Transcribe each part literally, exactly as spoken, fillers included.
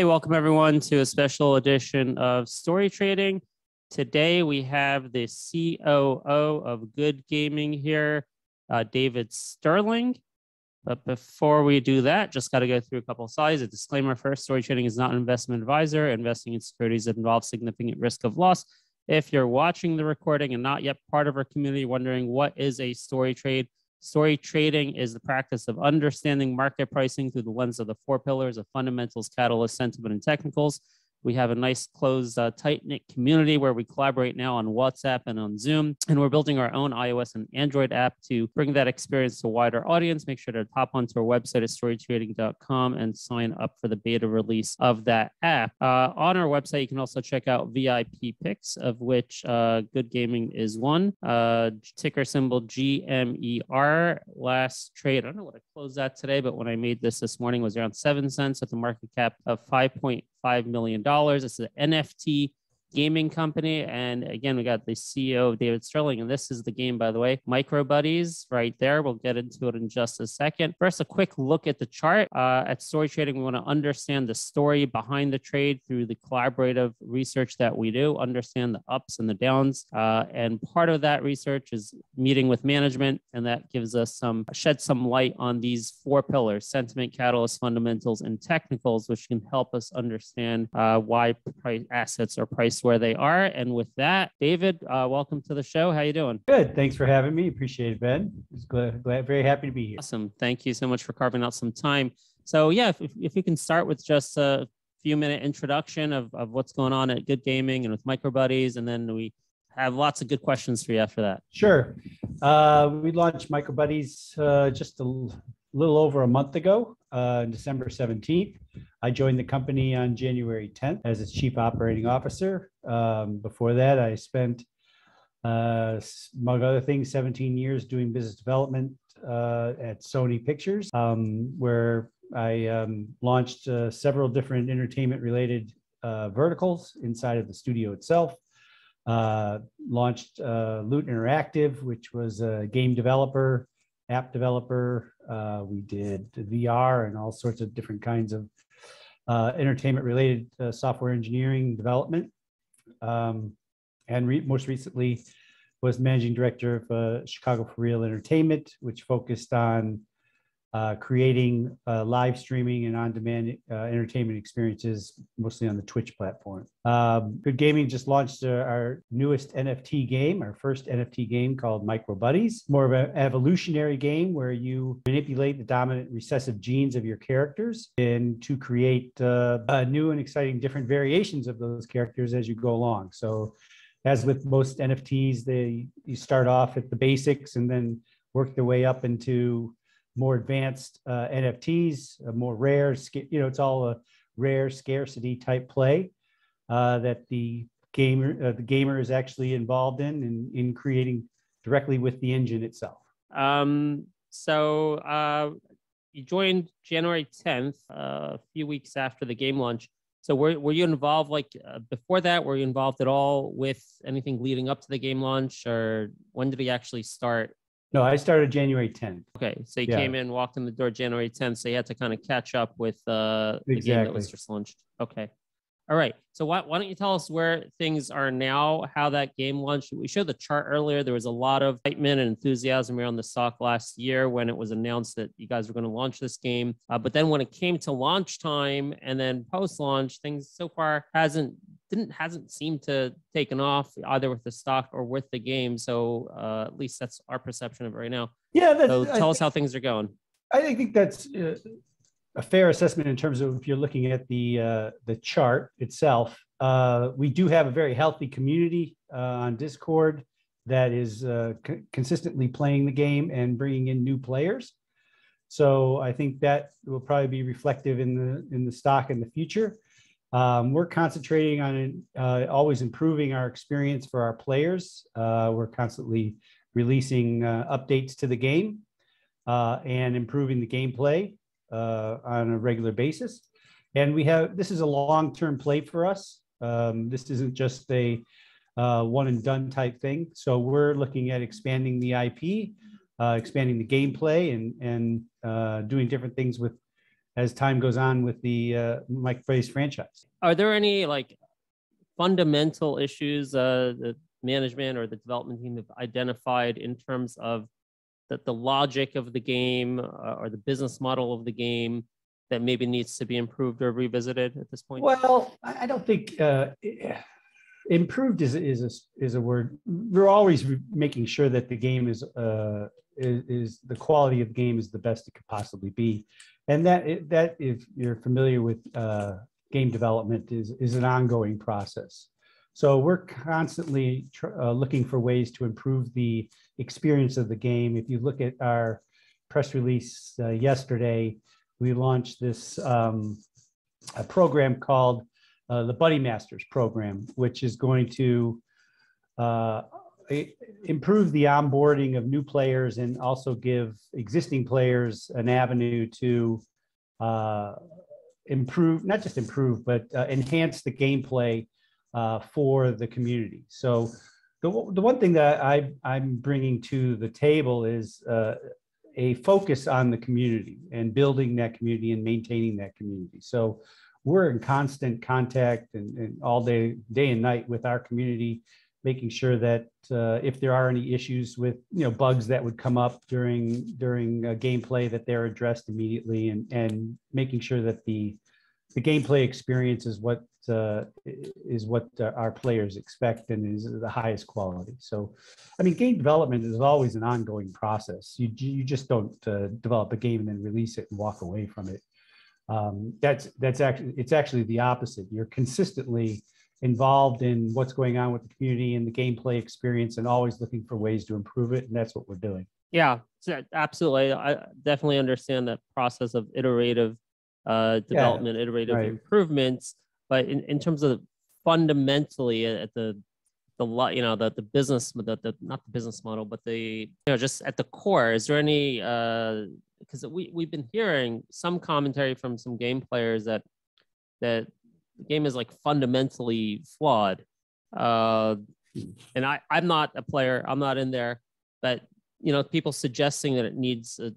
Hey, welcome everyone to a special edition of Story Trading. Today we have the C O O of Good Gaming here, uh, David Sterling. But before we do that, just got to go through a couple of slides. A disclaimer first, Story Trading is not an investment advisor. Investing in securities that involve significant risk of loss. If you're watching the recording and not yet part of our community, wondering what is a story trade, story trading is the practice of understanding market pricing through the lens of the four pillars of fundamentals, catalysts, sentiment, and technicals. We have a nice closed, uh, tight-knit community where we collaborate now on WhatsApp and on Zoom, and we're building our own iOS and Android app to bring that experience to a wider audience. Make sure to pop onto our website at Story Trading dot com and sign up for the beta release of that app. Uh, on our website, you can also check out V I P Picks, of which uh, Good Gaming is one. Uh, ticker symbol G M E R. Last trade, I don't know what I closed that today, but when I made this this morning, it was around seven cents with a market cap of five point five million dollars. It's an N F T gaming company. And again, we got the C E O, David Sterling. And this is the game, by the way, Microbuddies right there. We'll get into it in just a second. First, a quick look at the chart. Uh, at Story Trading, we want to understand the story behind the trade through the collaborative research that we do, understand the ups and the downs. Uh, and part of that research is meeting with management. And that gives us some, shed some light on these four pillars, sentiment, catalyst, fundamentals, and technicals, which can help us understand uh, why price assets are priced where they are. And with that, David, uh, welcome to the show. How you doing? Good. Thanks for having me. Appreciate it, Ben. Just glad, glad, very happy to be here. Awesome. Thank you so much for carving out some time. So yeah, if, if you can start with just a few minute introduction of, of what's going on at Good Gaming and with Microbuddies, and then we have lots of good questions for you after that. Sure. Uh, we launched Microbuddies uh, just a little over a month ago, uh, December seventeenth. I joined the company on January tenth as its chief operating officer. Um, before that, I spent, uh, among other things, seventeen years doing business development uh, at Sony Pictures, um, where I um, launched uh, several different entertainment-related uh, verticals inside of the studio itself. Uh, launched uh, Loot Interactive, which was a game developer, app developer. Uh, we did V R and all sorts of different kinds of uh, entertainment-related uh, software engineering development. Um, and re most recently was managing director of uh, Chicago for Real Entertainment, which focused on uh, creating uh, live streaming and on-demand uh, entertainment experiences, mostly on the Twitch platform. Um, Good Gaming just launched uh, our newest N F T game, our first N F T game called Microbuddies, more of an evolutionary game where you manipulate the dominant recessive genes of your characters and to create uh, uh, new and exciting different variations of those characters as you go along. So as with most N F Ts, they you start off at the basics and then work their way up into more advanced uh, N F Ts, uh, more rare, you know, it's all a rare scarcity type play uh, that the gamer, uh, the gamer is actually involved in and in, in creating directly with the engine itself. Um, so uh, you joined January tenth, uh, a few weeks after the game launch. So were, were you involved, like uh, before that, were you involved at all with anything leading up to the game launch, or when did we actually start? No, I started January tenth. Okay, so you yeah. came in, walked in the door January tenth, so you had to kind of catch up with uh, the exactly. game that was just launched. Okay, all right. So why, why don't you tell us where things are now, how that game launched? We showed the chart earlier. There was a lot of excitement and enthusiasm around the stock last year when it was announced that you guys were going to launch this game. Uh, but then when it came to launch time and then post-launch, things so far hasn't Didn't hasn't seemed to taken off either with the stock or with the game. So uh, at least that's our perception of it right now. Yeah. That's, so tell I us think, how things are going. I think that's uh, a fair assessment in terms of if you're looking at the uh, the chart itself. Uh, we do have a very healthy community uh, on Discord that is uh, c consistently playing the game and bringing in new players. So I think that will probably be reflective in the in the stock in the future. Um, we're concentrating on uh, always improving our experience for our players. Uh, we're constantly releasing uh, updates to the game uh, and improving the gameplay uh, on a regular basis. And we have, this is a long-term play for us. Um, this isn't just a uh, one and done type thing. So we're looking at expanding the I P, uh, expanding the gameplay, and, and uh, doing different things with as time goes on with the uh, microbuddies franchise. Are there any like fundamental issues uh, the management or the development team have identified in terms of that the logic of the game uh, or the business model of the game that maybe needs to be improved or revisited at this point? Well, I don't think uh, improved is is a, is a word. We're always making sure that the game is uh, is, is the quality of the game is the best it could possibly be, and that that if you're familiar with uh, game development is is an ongoing process. So we're constantly tr- uh, looking for ways to improve the experience of the game. If you look at our press release uh, yesterday, we launched this um, a program called uh, the Buddy Masters program, which is going to uh, improve the onboarding of new players and also give existing players an avenue to uh, improve, not just improve, but uh, enhance the gameplay Uh, for the community. So the, the one thing that I, I'm bringing to the table is uh, a focus on the community and building that community and maintaining that community. So we're in constant contact and, and all day, day and night with our community, making sure that uh, if there are any issues with, you know, bugs that would come up during, during uh, gameplay, that they're addressed immediately, and, and making sure that the The gameplay experience is what uh, is what our players expect and is the highest quality. So, I mean, game development is always an ongoing process. You you just don't uh, develop a game and then release it and walk away from it. Um, that's that's actually it's actually the opposite. You're consistently involved in what's going on with the community and the gameplay experience, and always looking for ways to improve it. And that's what we're doing. Yeah, absolutely. I definitely understand that process of iterative uh development, yeah, iterative right. improvements, but in, in terms of fundamentally at the the you know the the business the, the not the business model but the you know just at the core, is there any uh because we we've been hearing some commentary from some game players that that the game is like fundamentally flawed, uh and I I'm not a player, I'm not in there, but you know, people suggesting that it needs a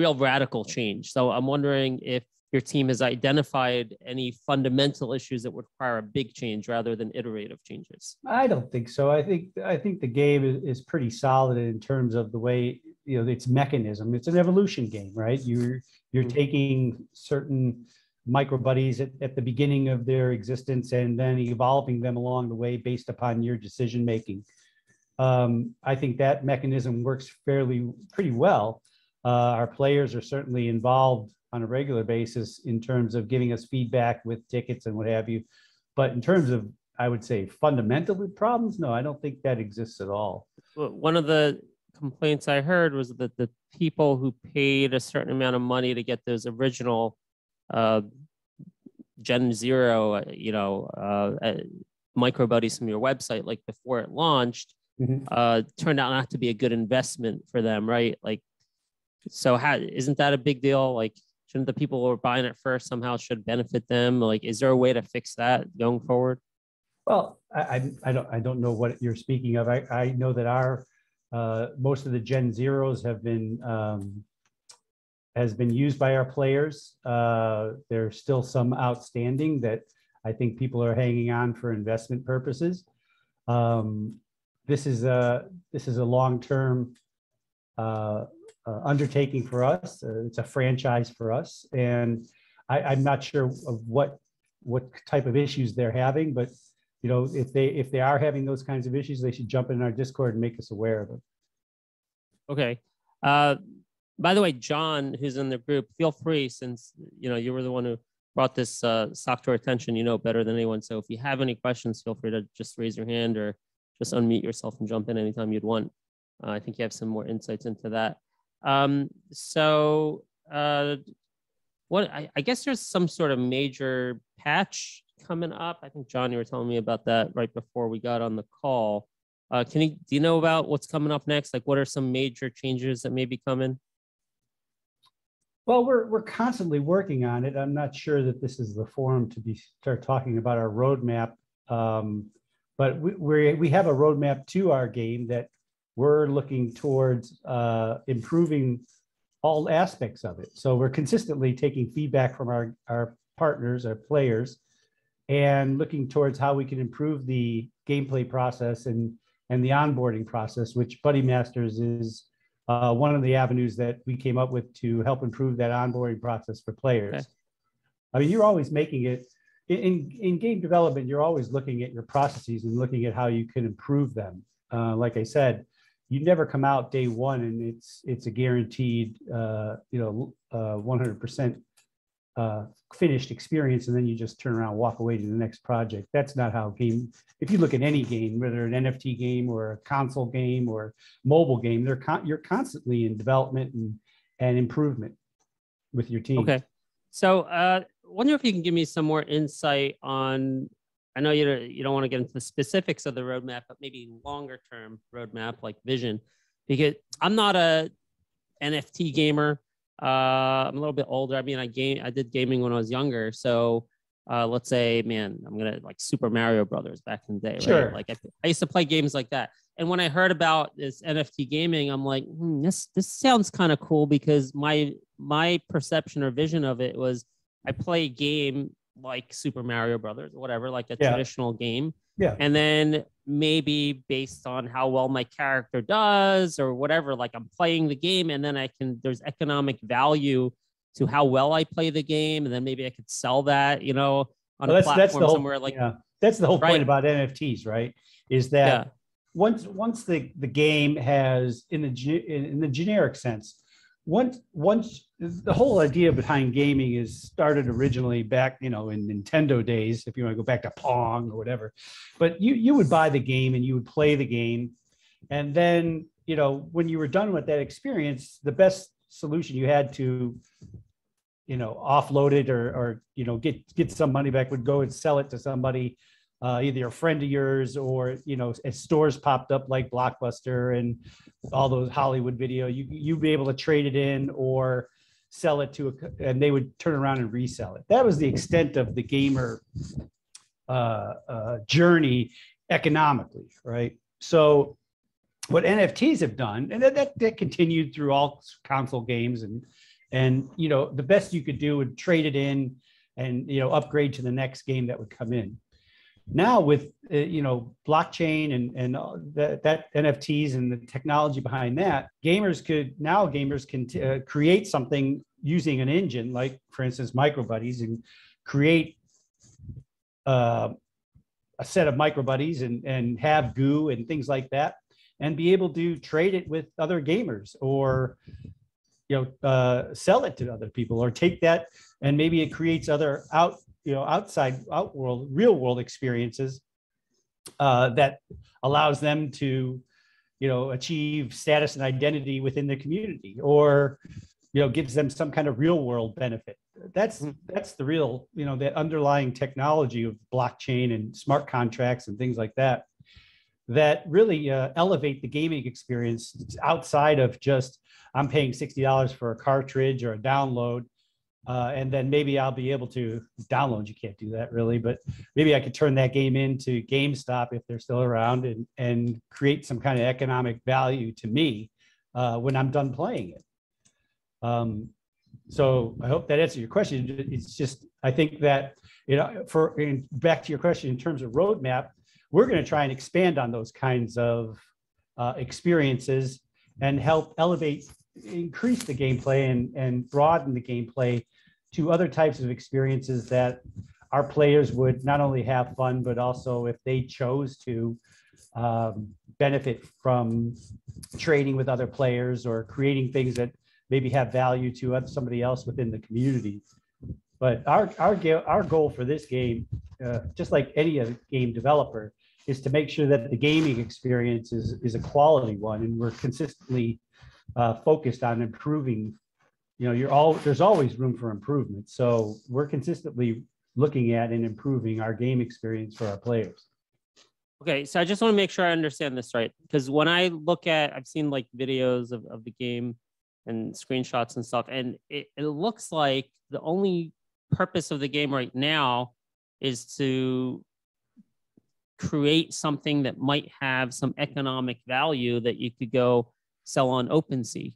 real radical change. So I'm wondering if your team has identified any fundamental issues that would require a big change rather than iterative changes. I don't think so. I think I think the game is, is pretty solid in terms of the way, you know, its mechanism. It's an evolution game, right? You're you're mm-hmm. taking certain microbuddies at, at the beginning of their existence and then evolving them along the way based upon your decision making. Um, I think that mechanism works fairly pretty well. Uh, our players are certainly involved on a regular basis in terms of giving us feedback with tickets and what have you. But in terms of, I would say, fundamental problems, no, I don't think that exists at all. One of the complaints I heard was that the people who paid a certain amount of money to get those original uh, Gen Zero, you know, uh, microbuddies from your website, like before it launched, mm-hmm. uh, turned out not to be a good investment for them, right? Like. So how, isn't that a big deal? Like, shouldn't the people who are buying it first somehow should benefit them? Like, is there a way to fix that going forward? Well, I, I don't I don't know what you're speaking of. I, I know that our uh, most of the Gen Zeros have been um, has been used by our players. Uh, there's still some outstanding that I think people are hanging on for investment purposes. Um, this is a this is a long term. Uh, Uh, undertaking for us. Uh, it's a franchise for us, and I, I'm not sure of what what type of issues they're having, but you know, if they if they are having those kinds of issues, they should jump in our Discord and make us aware of it. Okay. Uh, by the way, John, who's in the group, feel free, since you know you were the one who brought this uh, stock to our attention. You know better than anyone, so if you have any questions, feel free to just raise your hand or just unmute yourself and jump in anytime you'd want. Uh, I think you have some more insights into that. Um, so, uh, what, I, I guess there's some sort of major patch coming up. I think John, you were telling me about that right before we got on the call. Uh, can you, do you know about what's coming up next? Like, what are some major changes that may be coming? Well, we're, we're constantly working on it. I'm not sure that this is the forum to be start talking about our roadmap. Um, but we, we, we have a roadmap to our game that we're looking towards uh, improving all aspects of it. So we're consistently taking feedback from our, our partners, our players, and looking towards how we can improve the gameplay process and, and the onboarding process, which Buddy Masters is uh, one of the avenues that we came up with to help improve that onboarding process for players. Okay. I mean, you're always making it, in, in game development, you're always looking at your processes and looking at how you can improve them. Uh, like I said, you never come out day one and it's it's a guaranteed, uh, you know, uh, one hundred percent uh, finished experience, and then you just turn around and walk away to the next project. That's not how game, if you look at any game, whether an N F T game or a console game or mobile game, they're con you're constantly in development and, and improvement with your team. Okay. So uh, wonder if you can give me some more insight on, I know you don't, you don't want to get into the specifics of the roadmap, but maybe longer term roadmap, like vision, because I'm not a N F T gamer. Uh, I'm a little bit older. I mean, I game, I did gaming when I was younger. So uh, let's say, man, I'm going to like Super Mario Brothers back in the day. Sure. Right? Like I, I used to play games like that. And when I heard about this N F T gaming, I'm like, hmm, this, this sounds kind of cool, because my, my perception or vision of it was I play a game like Super Mario Brothers or whatever, like a yeah. traditional game. Yeah. And then maybe based on how well my character does or whatever, like I'm playing the game and then I can, there's economic value to how well I play the game. And then maybe I could sell that, you know, on well, a that's, platform that's the whole, somewhere like yeah. That's the whole right? point about N F Ts, right? Is that yeah. once, once the, the game has in the, in the generic sense, Once, once the whole idea behind gaming is started originally back, you know, in Nintendo days, if you want to go back to Pong or whatever, but you, you would buy the game and you would play the game. And then, you know, when you were done with that experience, the best solution you had to, you know, offload it or, or you know, get, get some money back would go and sell it to somebody, uh, either a friend of yours or, you know, as stores popped up like Blockbuster and all those Hollywood video, you, you'd be able to trade it in or sell it to, a, and they would turn around and resell it. That was the extent of the gamer uh, uh, journey economically, right? So what N F Ts have done, and that, that, that continued through all console games, and, and, you know, the best you could do would trade it in and, you know, upgrade to the next game that would come in. Now with, uh, you know, blockchain and, and that, that N F Ts and the technology behind that, gamers could, now gamers can t uh, create something using an engine, like for instance, Microbuddies, and create uh, a set of Microbuddies and, and have goo and things like that, and be able to trade it with other gamers or, you know, uh, sell it to other people, or take that and maybe it creates other out, you know, outside out world, real world experiences uh, that allows them to, you know, achieve status and identity within the community, or, you know, gives them some kind of real world benefit. That's, that's the real, you know, that underlying technology of blockchain and smart contracts and things like that, that really uh, elevate the gaming experience. It's outside of just, I'm paying sixty dollars for a cartridge or a download. Uh, and then maybe I'll be able to download. You can't do that really, but maybe I could turn that game into GameStop if they're still around, and, and create some kind of economic value to me uh, when I'm done playing it. Um, so I hope that answers your question. It's just, I think that, you know, for and back to your question in terms of roadmap, we're going to try and expand on those kinds of uh, experiences and help elevate, increase the gameplay and, and broaden the gameplay to other types of experiences that our players would not only have fun, but also if they chose to um, benefit from trading with other players or creating things that maybe have value to somebody else within the community. But our, our, our goal for this game, uh, just like any other game developer, is to make sure that the gaming experience is, is a quality one, and we're consistently uh, focused on improving. You know, you're all, there's always room for improvement. So we're consistently looking at and improving our game experience for our players. Okay. So I just want to make sure I understand this right. Cause when I look at, I've seen like videos of, of the game and screenshots and stuff, and it, it looks like the only purpose of the game right now is to create something that might have some economic value that you could go sell on OpenSea,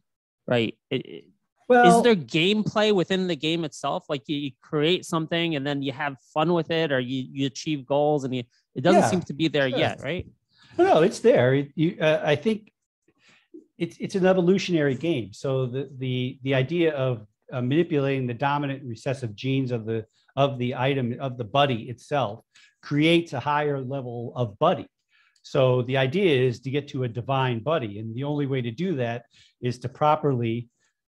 right? It, it, Well, is there gameplay within the game itself? Like you, you create something and then you have fun with it, or you, you achieve goals, and you, it doesn't yeah, seem to be there sure. yet, right? No, it's there. It, you, uh, I think it's it's an evolutionary game. So the the the idea of uh, manipulating the dominant and recessive genes of the of the item of the buddy itself creates a higher level of buddy. So the idea is to get to a divine buddy, and the only way to do that is to properly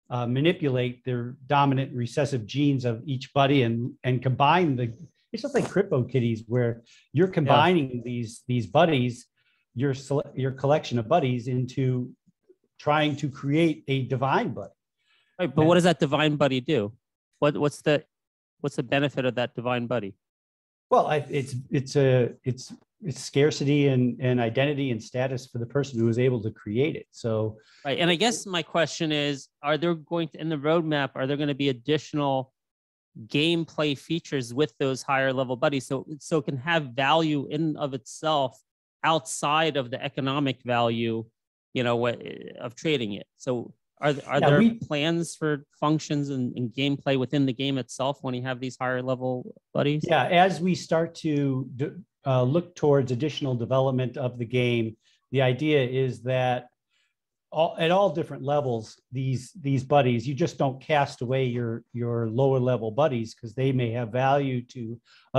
uh, manipulate their dominant and recessive genes of each buddy, and and combine the. It's just like CryptoKitties, where you're combining yeah. these these buddies, your your collection of buddies, into trying to create a divine buddy. Right, but and, what does that divine buddy do? What what's the what's the benefit of that divine buddy? Well, I, it's it's a it's. It's scarcity and, and identity and status for the person who is able to create it. So, right. And I guess my question is, are there going to, in the roadmap, are there going to be additional gameplay features with those higher level buddies? So, so it can have value in of itself outside of the economic value, you know, what, of trading it. So are, are yeah, there we, plans for functions and, and gameplay within the game itself when you have these higher level buddies? Yeah. As we start to do, Uh, look towards additional development of the game. The idea is that all, at all different levels, these these buddies, you just don't cast away your your lower level buddies because they may have value to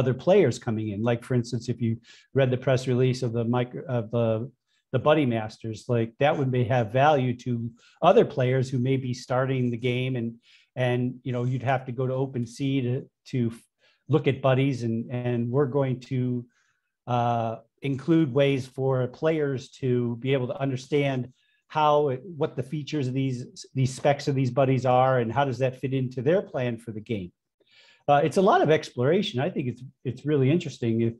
other players coming in. Like for instance, if you read the press release of the micro of the the Buddy Masters, like that would may have value to other players who may be starting the game, and and you know you'd have to go to OpenSea to to look at buddies, and and we're going to Uh, include ways for players to be able to understand how what the features of these these specs of these buddies are, and how does that fit into their plan for the game. Uh, it's a lot of exploration. I think it's it's really interesting. If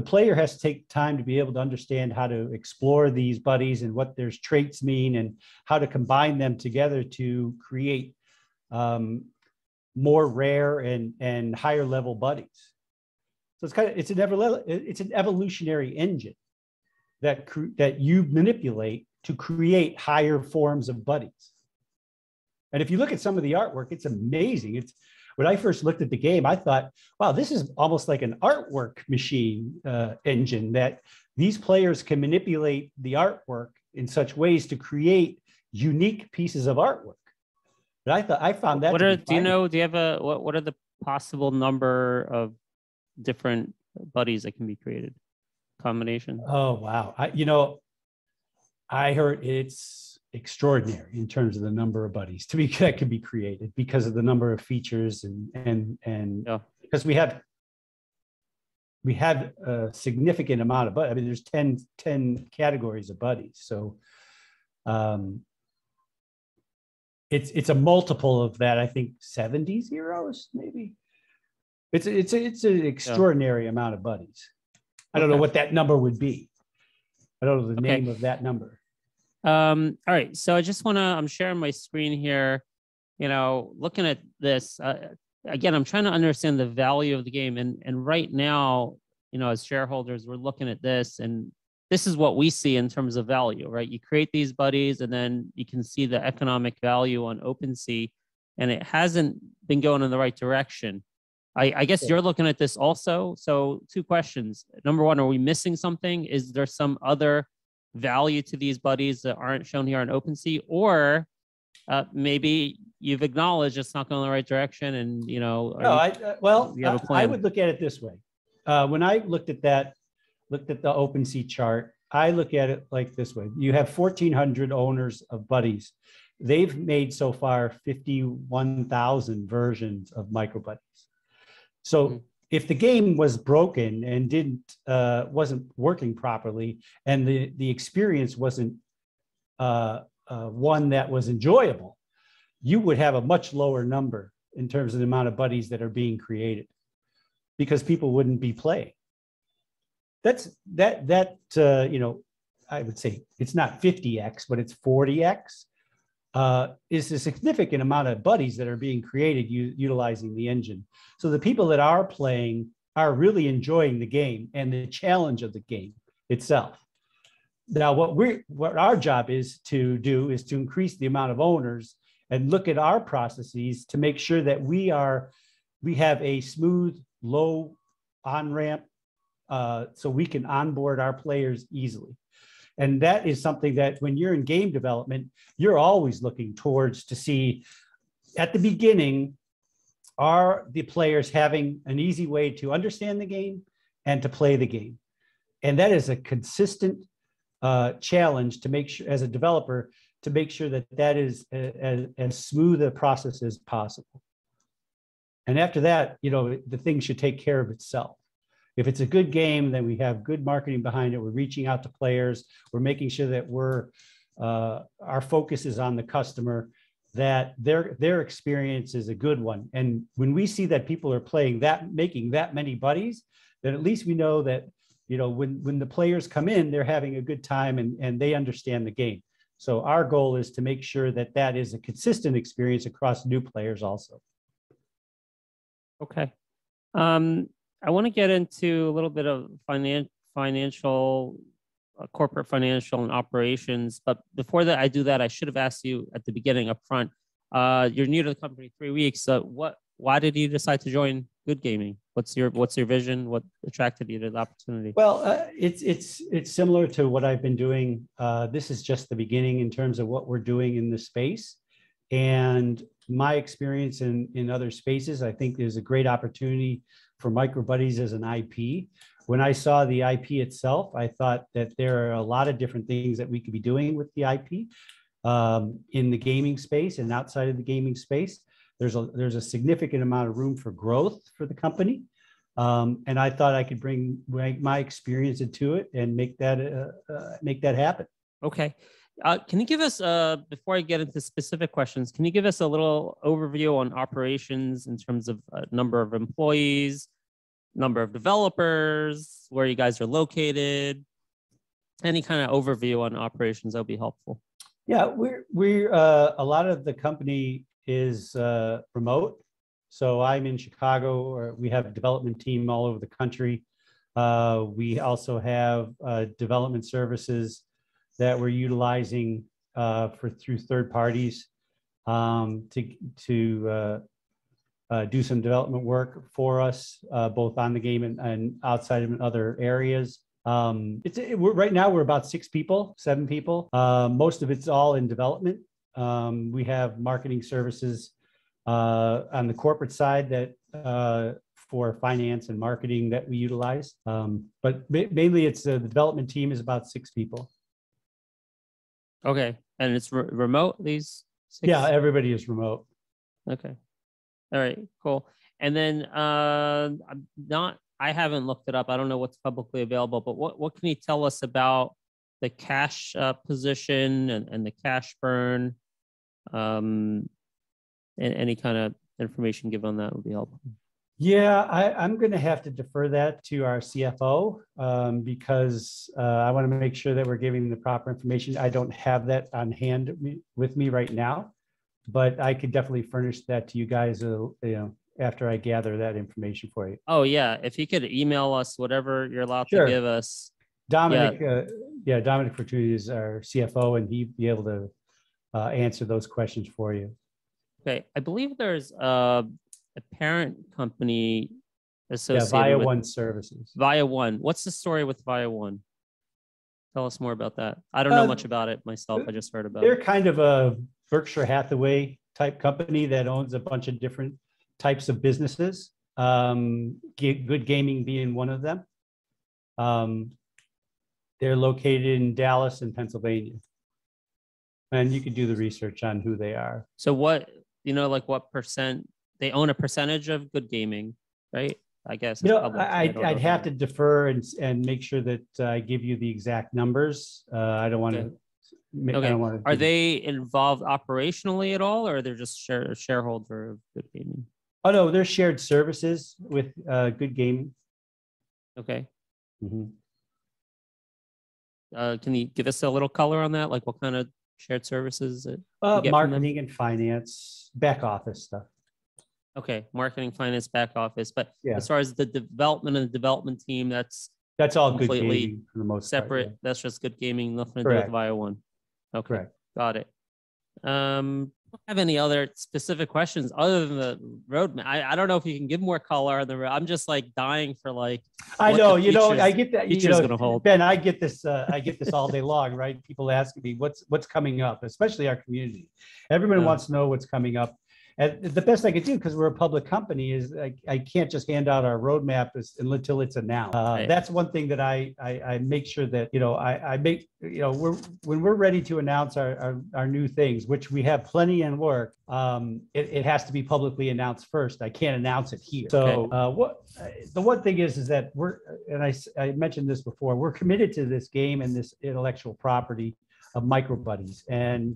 the player has to take time to be able to understand how to explore these buddies and what their traits mean, and how to combine them together to create um, more rare and and higher level buddies. So it's kind of it's an ever it's an evolutionary engine that that you manipulate to create higher forms of buddies. And if you look at some of the artwork, it's amazing. It's when I first looked at the game, I thought, wow, this is almost like an artwork machine uh, engine, that these players can manipulate the artwork in such ways to create unique pieces of artwork. But I thought I found that. What are do you know? Do you have a what? What are the possible number of different buddies that can be created combination? Oh, wow. I, you know, I heard it's extraordinary in terms of the number of buddies to be that can be created because of the number of features, and, and, and yeah. because we have, we have a significant amount of, buddies. I mean, there's ten, ten categories of buddies. So, um, it's, it's a multiple of that. I think seventy zeros, maybe. It's it's it's an extraordinary yeah. amount of buddies. I don't okay. know what that number would be. I don't know the okay. name of that number. Um, all right, so I just want to. I'm sharing my screen here. You know, looking at this uh, again, I'm trying to understand the value of the game. And and right now, you know, as shareholders, we're looking at this, and this is what we see in terms of value, right? You create these buddies, and then you can see the economic value on OpenSea, and it hasn't been going in the right direction. I, I guess you're looking at this also. So two questions. Number one, are we missing something? Is there some other value to these buddies that aren't shown here on OpenSea? Or uh, maybe you've acknowledged it's not going in the right direction, and you know. No, you, I, uh, well, you have a plan. I would look at it this way. Uh, when I looked at that, looked at the OpenSea chart, I look at it like this way. You have fourteen hundred owners of buddies. They've made so far fifty-one thousand versions of microbuddies. So if the game was broken and didn't uh, wasn't working properly, and the, the experience wasn't uh, uh, one that was enjoyable, you would have a much lower number in terms of the amount of buddies that are being created, because people wouldn't be playing. That's that that uh, you know, I would say it's not fifty X, but it's forty X. Uh, is a significant amount of buddies that are being created utilizing the engine. So the people that are playing are really enjoying the game and the challenge of the game itself. Now, what we're what our job is to do is to increase the amount of owners and look at our processes to make sure that we are, we have a smooth, low on-ramp uh, so we can onboard our players easily. And that is something that when you're in game development, you're always looking towards to see at the beginning, are the players having an easy way to understand the game and to play the game? And that is a consistent uh, challenge to make sure, as a developer, to make sure that that is as, as smooth a process as possible. And after that, you know, the thing should take care of itself. If it's a good game, then we have good marketing behind it. We're reaching out to players. We're making sure that we're, uh, our focus is on the customer, that their, their experience is a good one. And when we see that people are playing that, making that many buddies, then at least we know that, you know, when, when the players come in, they're having a good time and, and they understand the game. So our goal is to make sure that that is a consistent experience across new players also. Okay. Um... I want to get into a little bit of finan financial, uh, corporate financial and operations. But before that, I do that. I should have asked you at the beginning up front. Uh, you're new to the company three weeks. So what? Why did you decide to join Good Gaming? What's your What's your vision? What attracted you to the opportunity? Well, uh, it's it's it's similar to what I've been doing. Uh, this is just the beginning in terms of what we're doing in this space, and my experience in in other spaces. I think there's a great opportunity for Microbuddies as an I P. When I saw the I P itself, I thought that there are a lot of different things that we could be doing with the I P um, in the gaming space and outside of the gaming space. There's a, there's a significant amount of room for growth for the company. Um, and I thought I could bring my experience into it and make that, uh, uh, make that happen. Okay. Uh, can you give us, uh, before I get into specific questions, can you give us a little overview on operations in terms of uh, number of employees, number of developers, where you guys are located? Any kind of overview on operations that would be helpful. Yeah, we're, we're uh, a lot of the company is uh, remote. So I'm in Chicago, or we have a development team all over the country. Uh, we also have uh, development services that we're utilizing uh, for through third parties um, to, to uh, uh, do some development work for us, uh, both on the game and, and outside of other areas. Um, it's, it, we're, right now we're about six people, seven people. Uh, most of it's all in development. Um, we have marketing services uh, on the corporate side that uh, for finance and marketing that we utilize. Um, but mainly it's uh, the development team is about six people. Okay, and it's re remote, these six? Yeah, everybody is remote. Okay, all right, cool. And then uh, I'm not, I haven't looked it up. I don't know what's publicly available, but what, what can you tell us about the cash uh, position and, and the cash burn? Um, and any kind of information given on that would be helpful. Yeah, I, I'm going to have to defer that to our C F O um, because uh, I want to make sure that we're giving the proper information. I don't have that on hand with me right now, but I could definitely furnish that to you guys uh, you know, after I gather that information for you. Oh, yeah. If you could email us whatever you're allowed sure. to give us. Dominic, yeah. Uh, yeah, Dominic Fortuny is our C F O, and he'd be able to uh, answer those questions for you. Okay. I believe there's... Uh, a parent company associated yeah, ViaOne Services. ViaOne. What's the story with ViaOne? Tell us more about that. I don't uh, know much about it myself. I just heard about they're it. They're kind of a Berkshire Hathaway type company that owns a bunch of different types of businesses. Um, Good Gaming being one of them. Um, they're located in Dallas and Pennsylvania. And you could do the research on who they are. So what, you know, like what percent they own a percentage of Good Gaming, right? I guess. You know, I, I I'd have to defer and and make sure that uh, I give you the exact numbers. Uh, I don't want to. Okay. okay. I don't want to. Are they involved operationally at all, or they're just share, shareholder of Good Gaming? Oh no, they're shared services with uh, Good Gaming. Okay. Mm-hmm. uh, can you give us a little color on that? Like, what kind of shared services? Uh, marketing and finance, back office stuff. Okay, marketing, finance, back office, but yeah. as far as the development and the development team, that's that's all completely Good Gaming for the most separate. Part, yeah. That's just Good Gaming, nothing Correct. To do with ViaOne. Okay, Correct. Got it. Um, have any other specific questions other than the roadmap. I, I don't know if you can give more color on the road. I'm just like dying for like. I know, you know, I get that. You know, Ben, I get this. Uh, I get this all day long, right? People asking me what's what's coming up, especially our community. Everyone yeah. wants to know what's coming up. And the best I could do, because we're a public company, is I, I can't just hand out our roadmap until it's announced. Uh, right. That's one thing that I, I I make sure that you know I, I make you know we're when we're ready to announce our our, our new things, which we have plenty in work. Um, it, it has to be publicly announced first. I can't announce it here. So okay. uh, what the one thing is is that we're and I I mentioned this before. We're committed to this game and this intellectual property of Microbuddies, and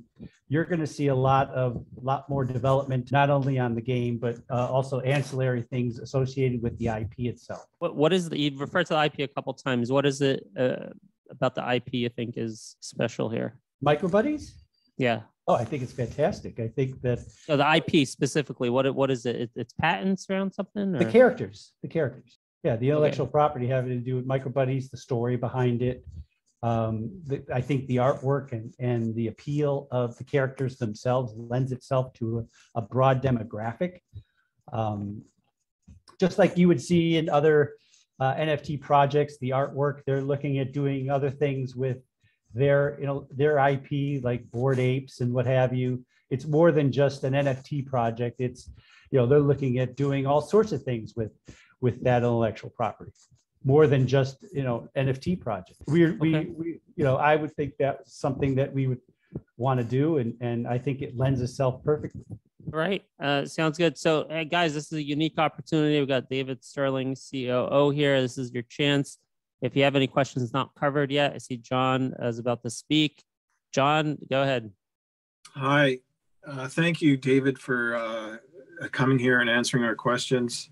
you're going to see a lot of lot more development, not only on the game but uh, also ancillary things associated with the I P itself. What what is the you referred to the I P a couple times? What is it uh, about the I P you think is special here? Microbuddies? Yeah. Oh, I think it's fantastic. I think that so the I P specifically. What what is it? It's patents around something. Or? The characters. The characters. Yeah, the intellectual okay. property having to do with Microbuddies, the story behind it. Um, the, I think the artwork and, and the appeal of the characters themselves lends itself to a, a broad demographic. Um, just like you would see in other uh, N F T projects, the artwork, they're looking at doing other things with their, you know, their I P, like Bored Apes and what have you. It's more than just an N F T project. It's, you know, they're looking at doing all sorts of things with, with that intellectual property. More than just you know N F T projects. We're, we okay. we you know I would think that's something that we would want to do, and and I think it lends itself perfectly. Right, uh, sounds good. So hey guys, this is a unique opportunity. We've got David Sterling, C O O here. This is your chance. If you have any questions not covered yet, I see John is about to speak. John, go ahead. Hi, uh, thank you, David, for uh, coming here and answering our questions.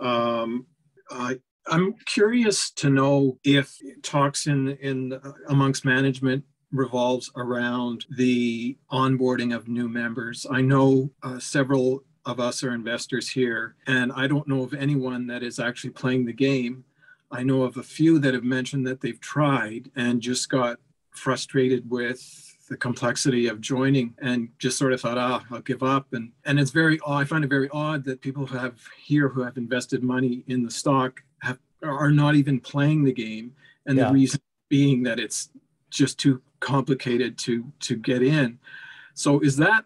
Um, I. I'm curious to know if talks in, in uh, amongst management revolves around the onboarding of new members. I know uh, several of us are investors here, and I don't know of anyone that is actually playing the game. I know of a few that have mentioned that they've tried and just got frustrated with the complexity of joining and just sort of thought, ah, I'll give up. And, and it's very, I find it very odd that people who have here who have invested money in the stock have, are not even playing the game. And yeah. the reason being that it's just too complicated to, to get in. So is that,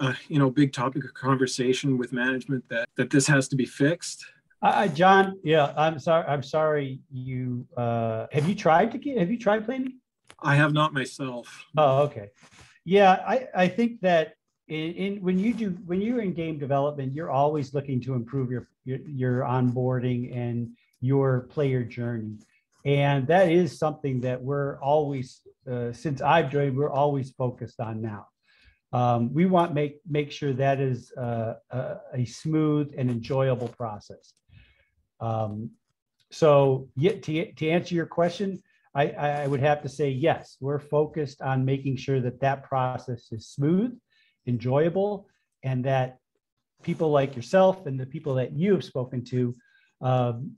uh, you know, big topic of conversation with management that, that this has to be fixed? Uh, John, yeah, I'm sorry. I'm sorry. You, uh, have you tried to have you tried playing? I have not myself. Oh, okay. Yeah, I, I think that in, in when you do when you're in game development, you're always looking to improve your, your your onboarding and your player journey, and that is something that we're always uh, since I've joined, we're always focused on now. Um, we want make make sure that is uh, a, a smooth and enjoyable process. Um, so, yeah, to to answer your question. I, I would have to say, yes, we're focused on making sure that that process is smooth, enjoyable, and that people like yourself and the people that you've spoken to um,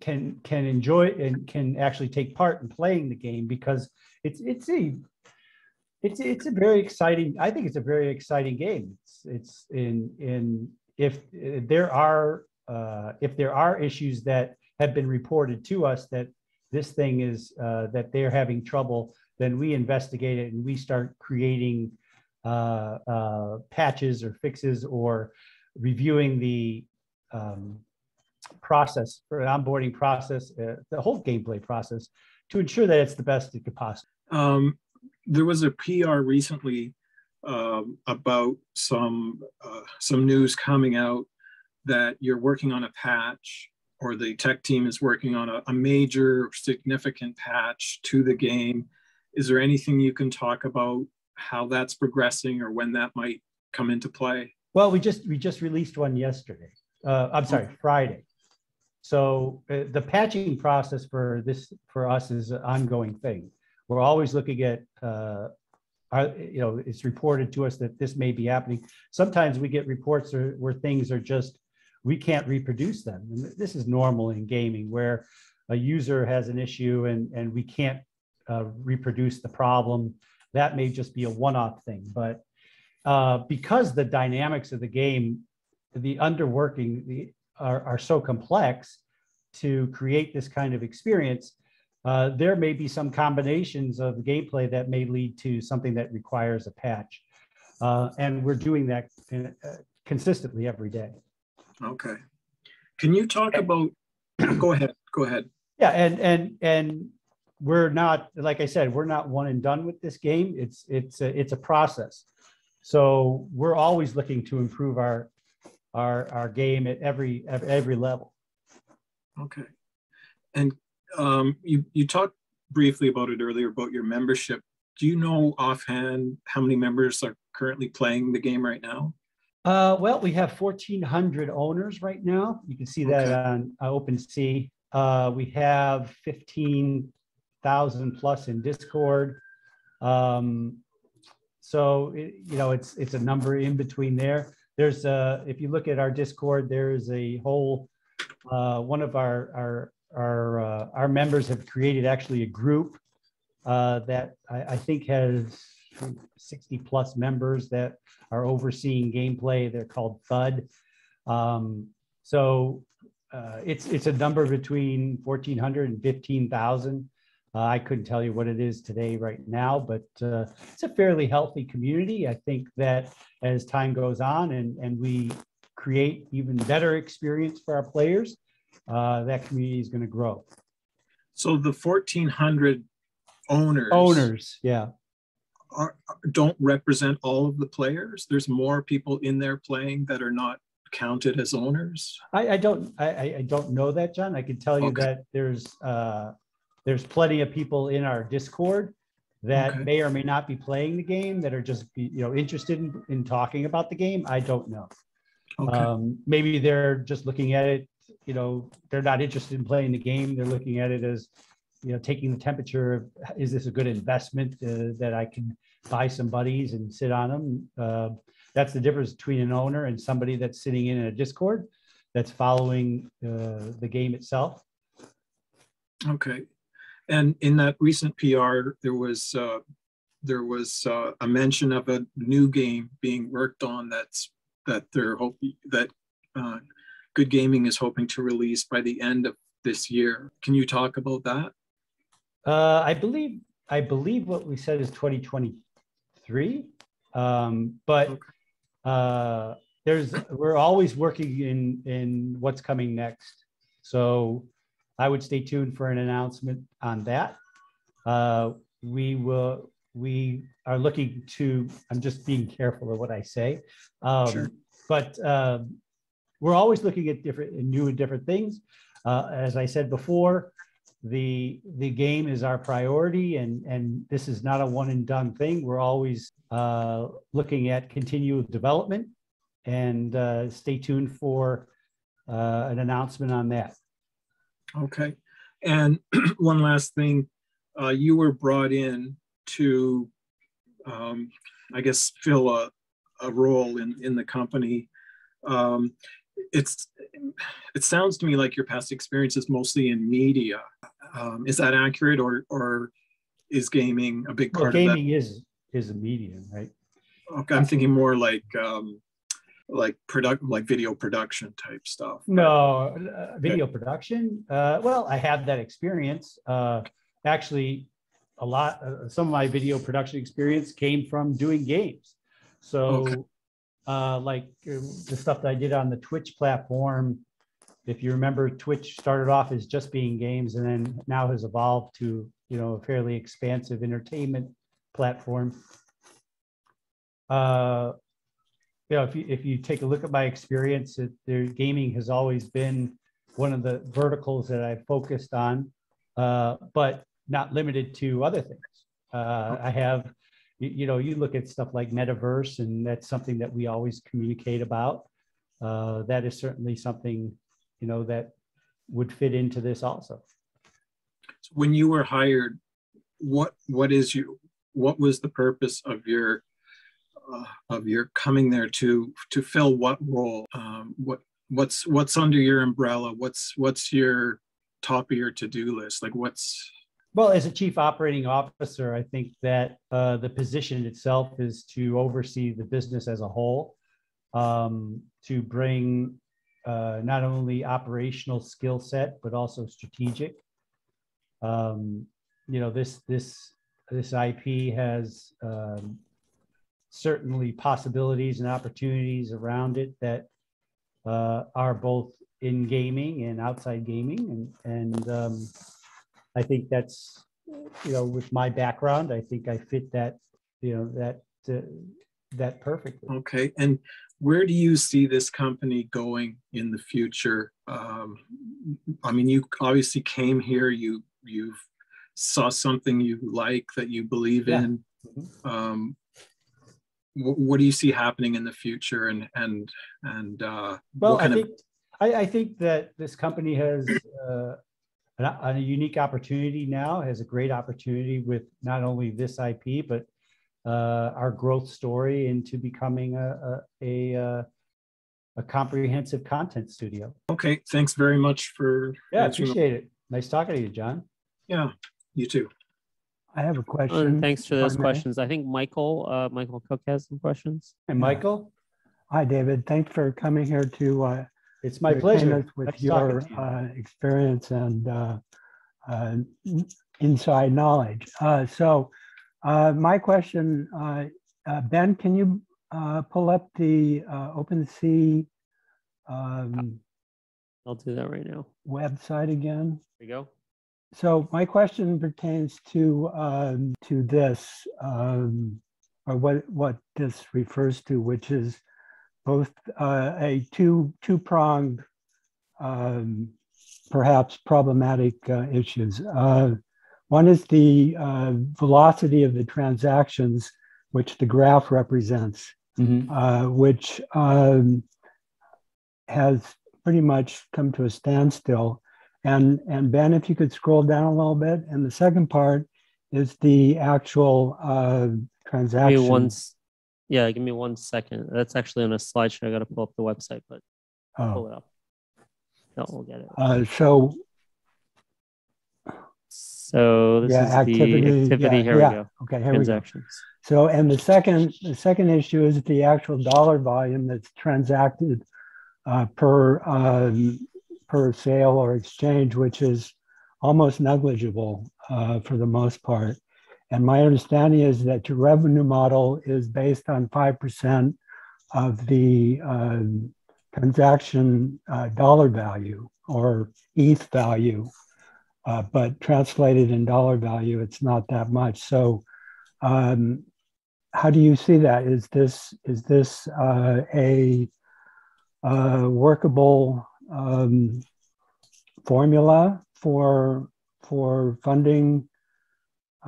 can can enjoy and can actually take part in playing the game, because it's it's a it's it's a very exciting. I think it's a very exciting game. It's it's in in if there are uh, if there are issues that have been reported to us that. This thing is uh, that they're having trouble, then we investigate it and we start creating uh, uh, patches or fixes or reviewing the um, process for an onboarding process, uh, the whole gameplay process to ensure that it's the best it could possibly. Um, there was a P R recently um, about some, uh, some news coming out that you're working on a patch or the tech team is working on a, a major significant patch to the game. Is there anything you can talk about how that's progressing or when that might come into play? Well, we just we just released one yesterday. Uh, I'm sorry, Friday. So uh, the patching process for this for us is an ongoing thing. We're always looking at, uh, our, you know, it's reported to us that this may be happening. Sometimes we get reports or, where things are just we can't reproduce them. And this is normal in gaming where a user has an issue and, and we can't uh, reproduce the problem. That may just be a one-off thing, but uh, because the dynamics of the game, the underworking, the, are, are so complex to create this kind of experience, uh, there may be some combinations of the gameplay that may lead to something that requires a patch. Uh, and we're doing that in, uh, consistently every day. Okay. Can you talk about, go ahead, go ahead. Yeah, and and and we're not, like I said, we're not one and done with this game. It's it's a, it's a process. So we're always looking to improve our our our game at every at every level. Okay. And um, you you talked briefly about it earlier about your membership. Do you know offhand how many members are currently playing the game right now? Uh, well, we have fourteen hundred owners right now. You can see that okay. on uh, OpenSea. Uh, we have fifteen thousand plus in Discord. Um, so, it, you know, it's it's a number in between there. There's, a, if you look at our Discord, there's a whole, uh, one of our, our, our, uh, our members have created actually a group uh, that I, I think has sixty plus members that are overseeing gameplay. They're called F U D. Um, so uh, it's it's a number between fourteen hundred and fifteen thousand. Uh, I couldn't tell you what it is today right now, but uh, it's a fairly healthy community. I think that as time goes on and, and we create even better experience for our players, uh, that community is going to grow. So the fourteen hundred owners. Owners, yeah. Are, don't represent all of the players? There's more people in there playing that are not counted as owners? I, I don't I, I don't know that, John. I can tell you okay. that there's uh, there's plenty of people in our Discord that okay. may or may not be playing the game that are just you know interested in, in talking about the game. I don't know. Okay. Um, maybe they're just looking at it, you know, they're not interested in playing the game. They're looking at it as you know, taking the temperature of, is this a good investment uh, that I can buy some buddies and sit on them? Uh, that's the difference between an owner and somebody that's sitting in a Discord that's following uh, the game itself. Okay. And in that recent P R, there was, uh, there was uh, a mention of a new game being worked on that's, that they're hoping, that uh, Good Gaming is hoping to release by the end of this year. Can you talk about that? Uh, I believe I believe what we said is twenty twenty-three, um, but okay. uh, there's we're always working in in what's coming next. So I would stay tuned for an announcement on that. Uh, we will we are looking to. I'm just being careful of what I say, um, sure. but uh, we're always looking at different new and different things. Uh, as I said before, the the game is our priority, and and this is not a one and done thing. We're always uh, looking at continual development, and uh, stay tuned for uh, an announcement on that. Okay, and one last thing, uh, you were brought in to, um, I guess, fill a a role in in the company. Um, It's, it sounds to me like your past experience is mostly in media. Um, is that accurate, or or is gaming a big part well, of that? Gaming is is a medium, right? Okay, I'm thinking more like um, like product, like video production type stuff. No, uh, video okay. production. Uh, well, I have that experience. Uh, actually, a lot. Uh, some of my video production experience came from doing games. So. Okay. Uh, like the stuff that I did on the Twitch platform. If you remember, Twitch started off as just being games, and then now has evolved to, you know, a fairly expansive entertainment platform. Uh, you know, if you, if you take a look at my experience, it, there, gaming has always been one of the verticals that I focused on, uh, but not limited to other things. Uh, I have You know, you look at stuff like metaverse, and that's something that we always communicate about. Uh, that is certainly something, you know, that would fit into this also. So when you were hired, what what is you what was the purpose of your uh, of your coming there to to fill what role? Um, what what's what's under your umbrella? What's what's your top of your to-do list? Like what's Well, as a chief operating officer, I think that uh, the position itself is to oversee the business as a whole, um, to bring uh, not only operational skill set, but also strategic. Um, you know, this, this, this I P has um, certainly possibilities and opportunities around it that uh, are both in gaming and outside gaming. And, and um, I think that's, you know, with my background, I think I fit that, you know, that, uh, that perfectly. Okay. And where do you see this company going in the future? Um, I mean, you obviously came here, you, you saw something you like that you believe yeah. in. Mm-hmm. um, what, what do you see happening in the future? And, and, and, uh, well, I think, I, I think that this company has, uh, a unique opportunity now, has a great opportunity with not only this I P, but uh, our growth story into becoming a, a, a, a comprehensive content studio. Okay, thanks very much for... Yeah, I appreciate it. Nice talking to you, John. Yeah, you too. I have a question. Uh, thanks for those questions. I think Michael, uh, Michael Cook has some questions. And Michael. Hi, David. Thanks for coming here to... Uh, It's my pleasure with Let's your you. uh, experience and uh, uh, inside knowledge. Uh, so uh, my question, uh, uh, Ben, can you uh, pull up the uh, OpenSea? Um, I'll do that right now. Website again. There you go. So my question pertains to um, to this, um, or what what this refers to, which is both uh, a two, two-pronged, um, perhaps problematic uh, issues. Uh, one is the uh, velocity of the transactions, which the graph represents, mm-hmm. uh, which um, has pretty much come to a standstill. And, and Ben, if you could scroll down a little bit. And the second part is the actual uh, transaction. Yeah, give me one second. That's actually on a slideshow. I got to pull up the website, but oh. pull it up. No, we'll get it. Uh, so, so this yeah, is activity, the activity. Yeah, here yeah. we go. Okay, here Transactions. we go. So, and the second, the second issue is the actual dollar volume that's transacted uh, per um, per sale or exchange, which is almost negligible uh, for the most part. And my understanding is that your revenue model is based on five percent of the uh, transaction uh, dollar value or E T H value, uh, but translated in dollar value, it's not that much. So um, how do you see that? Is this, is this uh, a, a workable um, formula for, for funding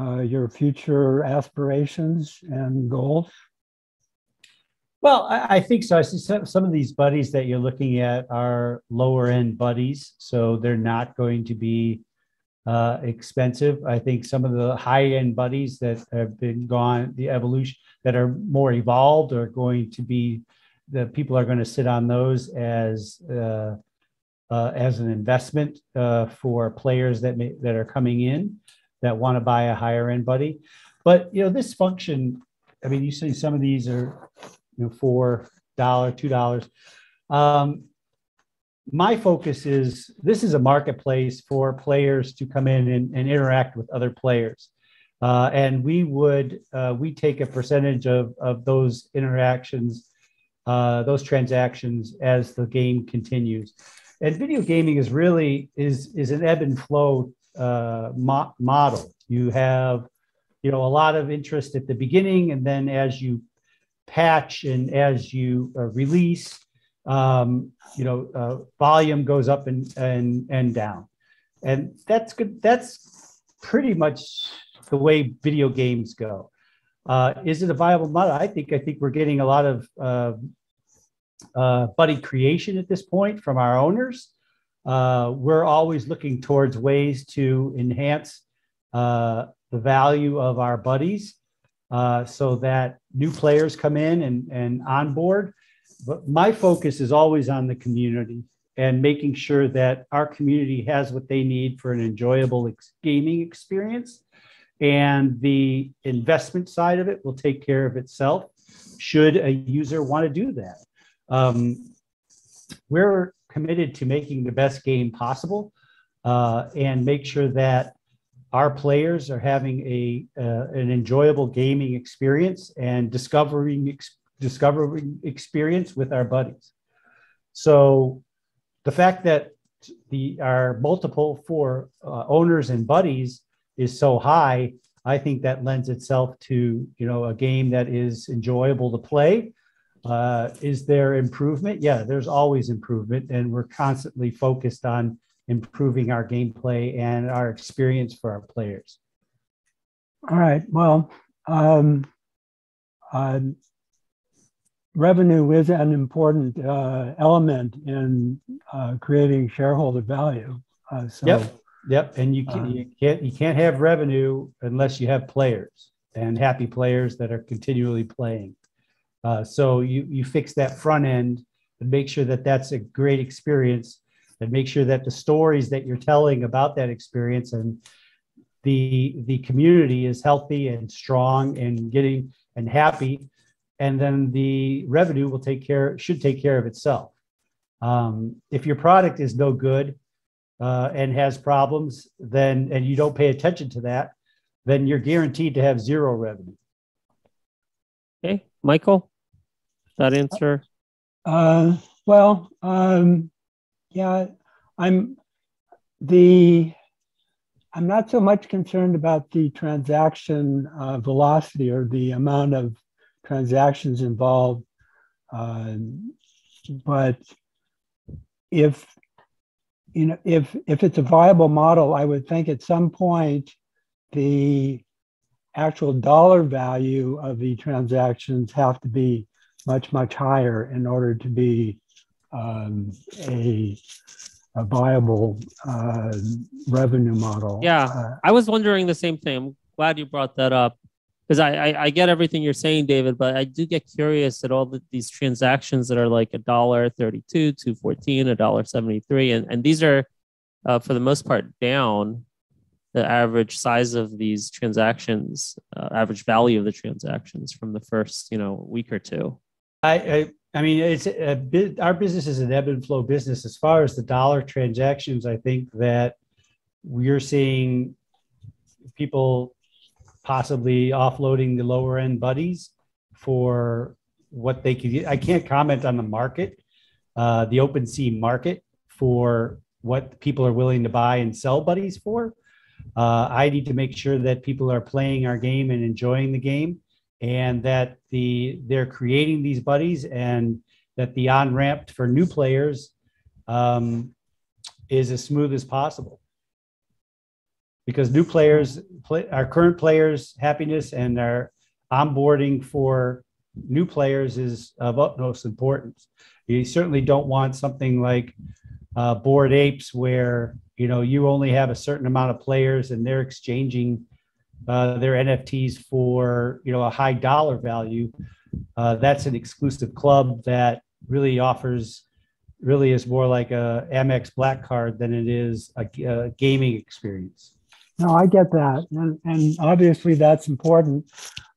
Uh, your future aspirations and goals? Well, I, I think so. I see some, some of these buddies that you're looking at are lower end buddies, so they're not going to be uh, expensive. I think some of the high end buddies that have been gone, the evolution that are more evolved are going to be, the people are going to sit on those as uh, uh, as an investment uh, for players that may, that are coming in, that want to buy a higher end buddy. But, you know, this function, I mean, you see some of these are, you know, four dollars, two dollars. Um, my focus is, this is a marketplace for players to come in and, and interact with other players. Uh, and we would, uh, we take a percentage of, of those interactions, uh, those transactions as the game continues. And video gaming is really, is, is an ebb and flow Uh, mo model. You have, you know, a lot of interest at the beginning, and then as you patch and as you uh, release, um, you know, uh, volume goes up and and and down, and that's good. That's pretty much the way video games go. Uh, is it a viable model? I think. I think we're getting a lot of uh, uh, buddy creation at this point from our owners. Uh, we're always looking towards ways to enhance uh, the value of our buddies uh, so that new players come in and, and onboard. But my focus is always on the community and making sure that our community has what they need for an enjoyable ex- gaming experience. And the investment side of it will take care of itself should a user want to do that. Um, we're committed to making the best game possible uh, and make sure that our players are having a uh, an enjoyable gaming experience and discovering ex- discovering experience with our buddies. So the fact that the our multiple for uh, owners and buddies is so high, I think that lends itself to, you know, a game that is enjoyable to play. Uh, is there improvement? Yeah, there's always improvement, and we're constantly focused on improving our gameplay and our experience for our players. All right. Well, um, uh, revenue is an important uh, element in uh, creating shareholder value. Uh, so, yep. Yep. And you, can, um, you can't you can't have revenue unless you have players and happy players that are continually playing. Uh, so you you fix that front end and make sure that that's a great experience. And make sure that the stories that you're telling about that experience and the the community is healthy and strong and getting and happy, and then the revenue will take care should take care of itself. Um, if your product is no good uh, and has problems, then and you don't pay attention to that, then you're guaranteed to have zero revenue. Okay, Michael, that answer. Uh, well. Um... Yeah, I'm the I'm not so much concerned about the transaction uh, velocity or the amount of transactions involved, uh, but if you know if if it's a viable model, I would think at some point the actual dollar value of the transactions have to be much much higher in order to be Um, a, a viable uh, revenue model. Yeah, uh, I was wondering the same thing. I'm glad you brought that up because I, I, I get everything you're saying, David, but I do get curious at all the, these transactions that are like a dollar thirty-two, two fourteen, a dollar seventy-three, and and these are uh, for the most part down. The average size of these transactions, uh, average value of the transactions from the first you know week or two. I. I I mean, it's a bit, our business is an ebb and flow business. As far as the dollar transactions, I think that we're seeing people possibly offloading the lower end buddies for what they could get. I can't comment on the market, uh, the OpenSea market for what people are willing to buy and sell buddies for. Uh, I need to make sure that people are playing our game and enjoying the game, and that the they're creating these buddies, and that the on-ramp for new players um, is as smooth as possible. Because new players, play, our current players' happiness and our onboarding for new players is of utmost importance. You certainly don't want something like uh, Bored Apes where you know you only have a certain amount of players and they're exchanging Uh, their N F Ts for you know a high dollar value. Uh, that's an exclusive club that really offers, really is more like a Amex Black Card than it is a, a gaming experience. No, I get that, and, and obviously that's important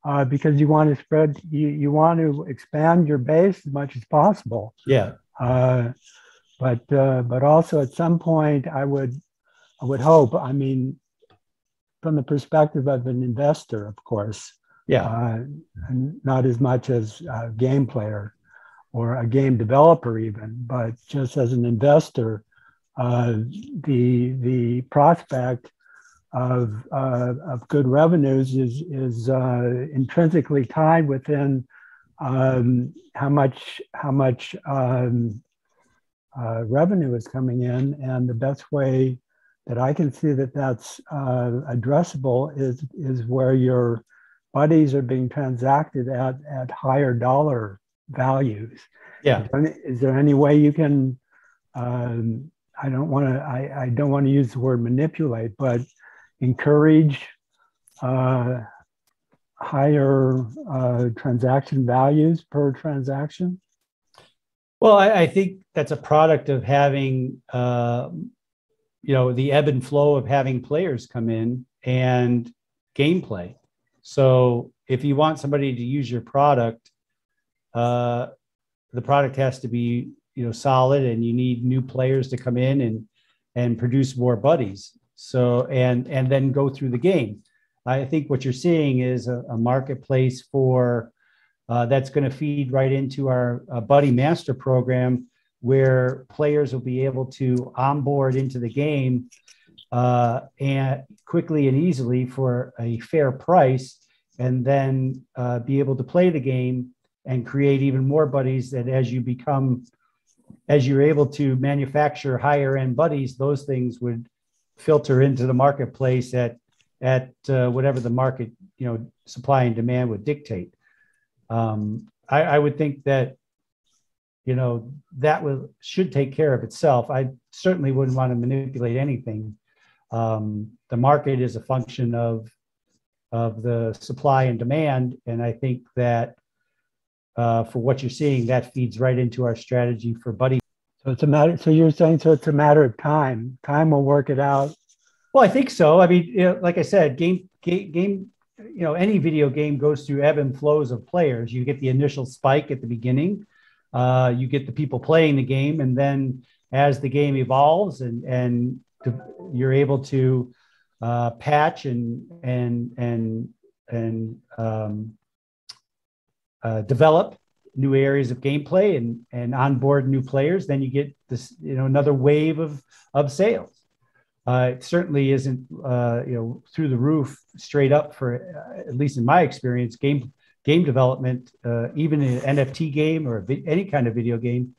uh, because you want to spread, you you want to expand your base as much as possible. Yeah. Uh, but uh, but also at some point, I would I would hope. I mean, from the perspective of an investor, of course, yeah, uh, not as much as a game player or a game developer even, but just as an investor, uh, the the prospect of uh, of good revenues is is uh, intrinsically tied within um, how much how much um, uh, revenue is coming in, and the best way that I can see that that's uh, addressable is is where your buddies are being transacted at at higher dollar values. Yeah. Is there any, is there any way you can? Um, I don't want to. I, I don't want to use the word manipulate, but encourage uh, higher uh, transaction values per transaction. Well, I, I think that's a product of having, uh, you know, the ebb and flow of having players come in and gameplay. So if you want somebody to use your product, uh, the product has to be, you know, solid, and you need new players to come in and and produce more buddies. So and and then go through the game. I think what you're seeing is a, a marketplace for uh, that's going to feed right into our uh, Buddy Master program, where players will be able to onboard into the game uh, and quickly and easily for a fair price, and then uh, be able to play the game and create even more buddies. That as you become, as you're able to manufacture higher end buddies, those things would filter into the marketplace at at uh, whatever the market, you know, supply and demand would dictate. Um, I, I would think that, you know, that will, should take care of itself. I certainly wouldn't want to manipulate anything. Um, the market is a function of of the supply and demand, and I think that uh, for what you're seeing, that feeds right into our strategy for buddy. So it's a matter. So you're saying so it's a matter of time. Time will work it out. Well, I think so. I mean, you know, like I said, game, game, game, you know, any video game goes through ebb and flows of players. You get the initial spike at the beginning. Uh, you get the people playing the game, and then as the game evolves and and to, you're able to uh, patch and and and and um, uh, develop new areas of gameplay and and onboard new players, then you get this, you know, another wave of of sales. Uh, it certainly isn't, uh, you know, through the roof straight up for, uh, at least in my experience, game game development, uh, even in an N F T game or a any kind of video game,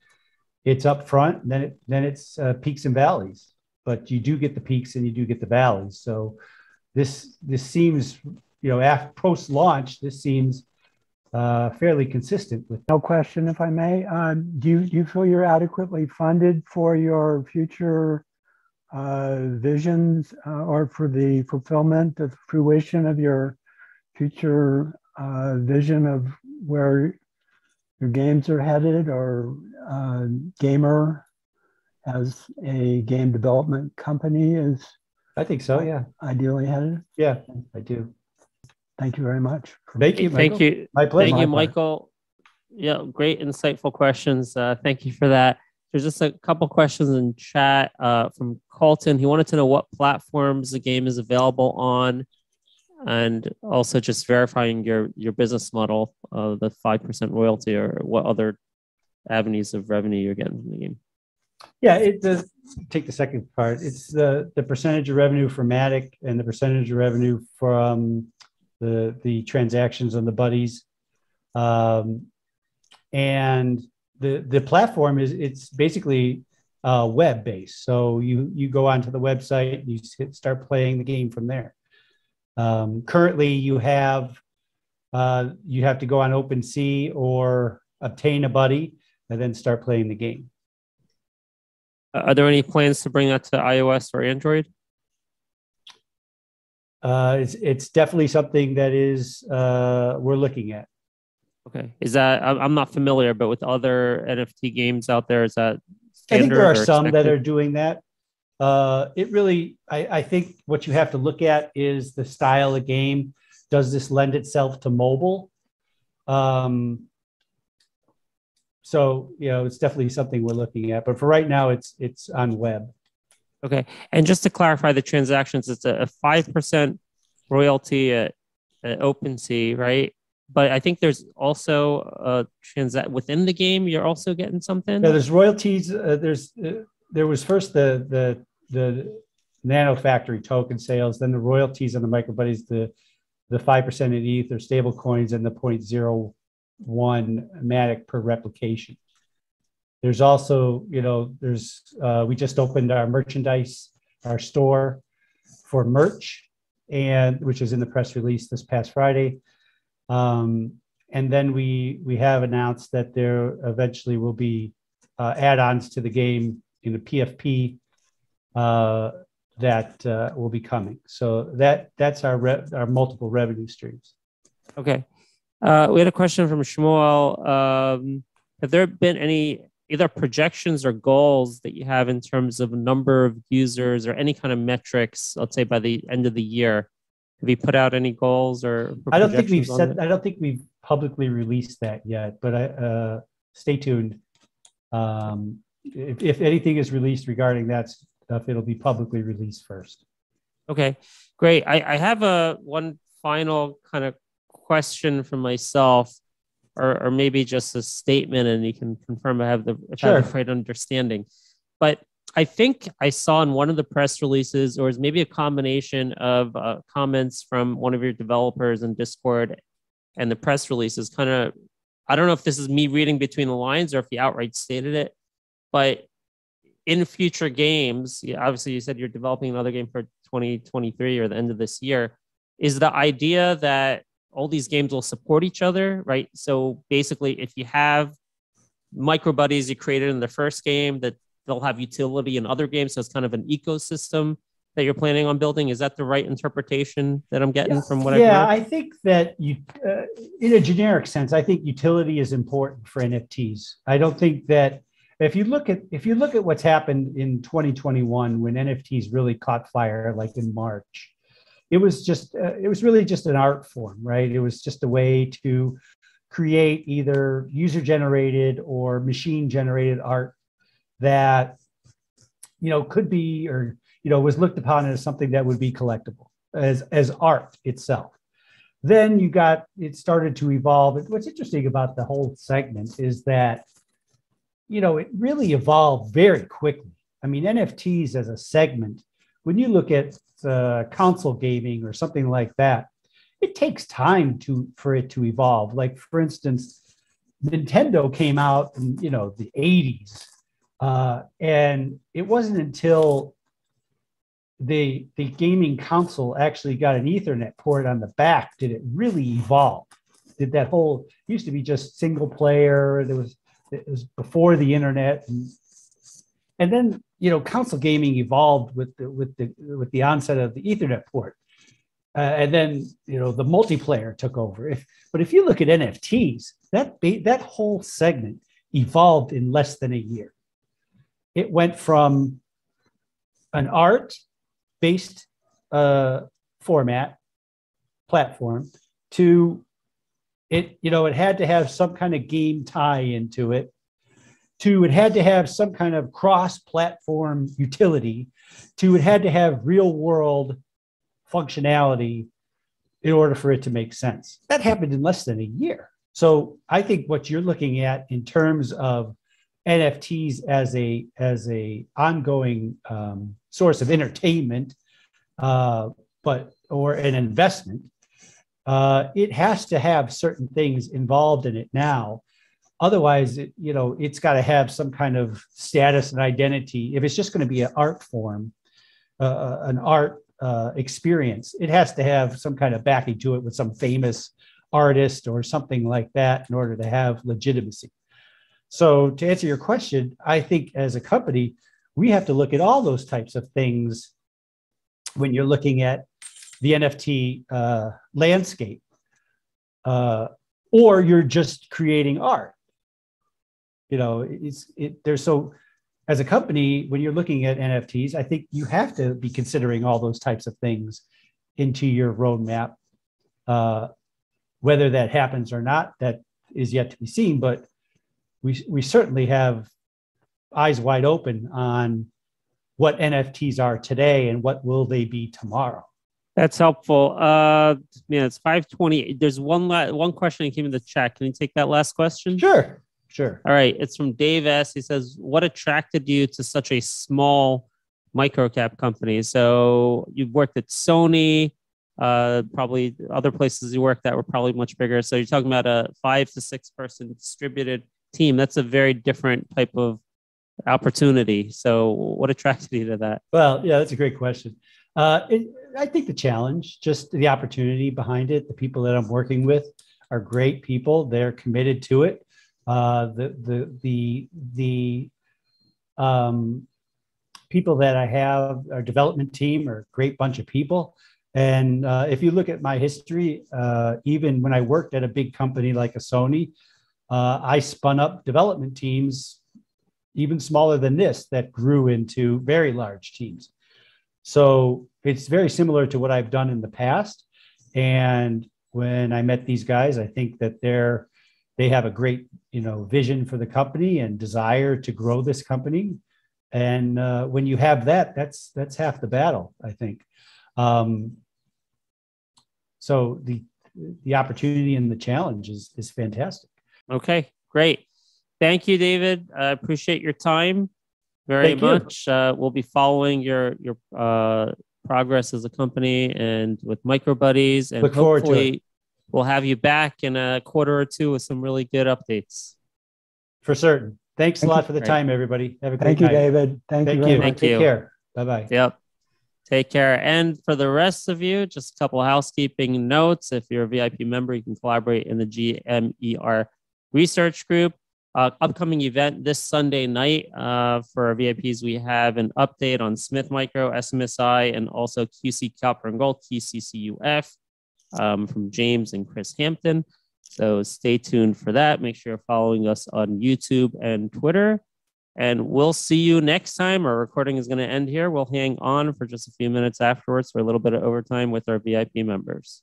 it's up front, and then it, then it's uh, peaks and valleys. But you do get the peaks and you do get the valleys. So this this seems, you know, after post-launch, this seems uh, fairly consistent with. No question, if I may. Um, do you, you feel you're adequately funded for your future Uh, visions uh, or for the fulfillment, the fruition of your future uh, vision of where your games are headed, or uh, Gamer as a game development company is? I think so, yeah. Ideally headed? Yeah, I do. Thank you very much. Thank you, Michael. Thank you. My pleasure. Thank you, Michael. Yeah, great insightful questions. Uh, thank you for that. There's just a couple questions in chat uh, from Colton. He wanted to know what platforms the game is available on, and also just verifying your, your business model, uh, the five percent royalty, or what other avenues of revenue you're getting from the game. Yeah, it does take the second part. It's the, the percentage of revenue for Matic and the percentage of revenue from the, the transactions on the buddies. Um, and... The, the platform is, it's basically uh, web-based. So you, you go onto the website and you sit, start playing the game from there. Um, currently, you have, uh, you have to go on OpenSea or obtain a buddy and then start playing the game. Are there any plans to bring that to iOS or Android? Uh, it's, it's definitely something that is uh, we're looking at. Okay. Is that, I'm not familiar, but with other N F T games out there, is that standard? I think there are some expected? that are doing that. Uh, it really, I, I think what you have to look at is the style of game. Does this lend itself to mobile? Um, so, you know, it's definitely something we're looking at, but for right now it's, it's on web. Okay. And just to clarify the transactions, it's a five percent royalty at, at OpenSea, right? But I think there's also uh, transact within the game. You're also getting something. Yeah, there's royalties. Uh, there's uh, there was first the the the Nano Factory token sales, then the royalties on the Microbuddies, the the five percent in E T H or stable coins, and the zero point zero one Matic per replication. There's also, you know, there's uh, we just opened our merchandise, our store for merch, and which is in the press release this past Friday. Um, and then we we have announced that there eventually will be uh, add-ons to the game in the P F P uh, that uh, will be coming. So that that's our re our multiple revenue streams. Okay, uh, we had a question from Shmuel. Um, have there been any either projections or goals that you have in terms of number of users or any kind of metrics, let's say by the end of the year? Have you put out any goals or I don't think we've said, I don't think we've publicly released that yet, but I, uh, stay tuned. Um, if, if anything is released regarding that stuff, it'll be publicly released first. Okay, great. I, I have a one final kind of question for myself, or, or maybe just a statement, and you can confirm I have the, if sure. I have the right understanding. But I think I saw in one of the press releases, or is maybe a combination of uh, comments from one of your developers in Discord and the press releases, kind of, I don't know if this is me reading between the lines or if you outright stated it, but in future games, obviously you said you're developing another game for twenty twenty-three or the end of this year, is the idea that all these games will support each other, right? So basically, if you have Microbuddies you created in the first game, that they'll have utility in other games. So it's kind of an ecosystem that you're planning on building. Is that the right interpretation that I'm getting yeah, from what I've Yeah, I think that you, uh, in a generic sense, I think utility is important for N F Ts. I don't think that if you look at if you look at what's happened in twenty twenty-one when N F Ts really caught fire, like in March, it was just uh, it was really just an art form, right? It was just a way to create either user-generated or machine-generated art that, you know, could be, or, you know, was looked upon as something that would be collectible as, as art itself. Then you got, it started to evolve. What's interesting about the whole segment is that, you know, it really evolved very quickly. I mean, N F Ts as a segment, when you look at uh, console gaming or something like that, it takes time to for it to evolve. Like, for instance, Nintendo came out in, you know, the eighties. Uh, and it wasn't until the, the gaming console actually got an Ethernet port on the back did it really evolve. Did that whole, it used to be just single player. There was, it was before the internet. And, and then, you know, console gaming evolved with the, with the, with the onset of the Ethernet port. Uh, and then, you know, the multiplayer took over. If, but if you look at N F Ts, that, that whole segment evolved in less than a year. It went from an art-based uh, format platform to it, you know, it had to have some kind of game tie into it, to it had to have some kind of cross-platform utility, to it had to have real-world functionality in order for it to make sense. That happened in less than a year. So I think what you're looking at in terms of N F Ts as a as a ongoing um, source of entertainment, uh, but or an investment, uh, it has to have certain things involved in it now. Otherwise, it, you know, it's got to have some kind of status and identity. If it's just going to be an art form, uh, an art uh, experience, it has to have some kind of backing to it with some famous artist or something like that in order to have legitimacy. So to answer your question, I think as a company, we have to look at all those types of things when you're looking at the N F T uh, landscape, uh, or you're just creating art. You know, it's it, there's so as a company, when you're looking at N F Ts, I think you have to be considering all those types of things into your roadmap. Uh, whether that happens or not, that is yet to be seen, but We, we certainly have eyes wide open on what N F Ts are today and what will they be tomorrow. That's helpful. Uh, yeah, it's five twenty. There's one la one question that came in the chat. Can you take that last question? Sure, sure. All right. It's from Dave S. He says, what attracted you to such a small microcap company? So you've worked at Sony, uh, probably other places you worked that were probably much bigger. So you're talking about a five to six person distributed team. That's a very different type of opportunity. So what attracted you to that? Well, yeah, that's a great question. Uh, it, I think the challenge, just the opportunity behind it, the people that I'm working with are great people. They're committed to it. Uh, the the, the, the um, people that I have, our development team, are a great bunch of people. And uh, if you look at my history, uh, even when I worked at a big company like a Sony, Uh, I spun up development teams even smaller than this that grew into very large teams. So it's very similar to what I've done in the past. And when I met these guys, I think that they're, they have a great, you know, vision for the company and desire to grow this company. And uh, when you have that, that's, that's half the battle, I think. Um, so the, the opportunity and the challenge is, is fantastic. Okay, great. Thank you, David. I appreciate your time very Thank much. Uh, we'll be following your, your uh, progress as a company and with Microbuddies. And Look forward hopefully to it. We'll have you back in a quarter or two with some really good updates. For certain. Thanks Thank a lot you. for the great. time, everybody. Have a great Thank night. you, David. Thank, Thank you. you. Thank Take you. care. Bye-bye. Yep. Take care. And for the rest of you, just a couple of housekeeping notes. If you're a V I P member, you can collaborate in the G M E R research group. Uh, upcoming event this Sunday night uh, for our V I Ps, we have an update on Smith Micro, S M S I, and also Q C Copper and Gold, Q C C U F, um, from James and Chris Hampton. So stay tuned for that. Make sure you're following us on YouTube and Twitter. And we'll see you next time. Our recording is going to end here. We'll hang on for just a few minutes afterwards for a little bit of overtime with our V I P members.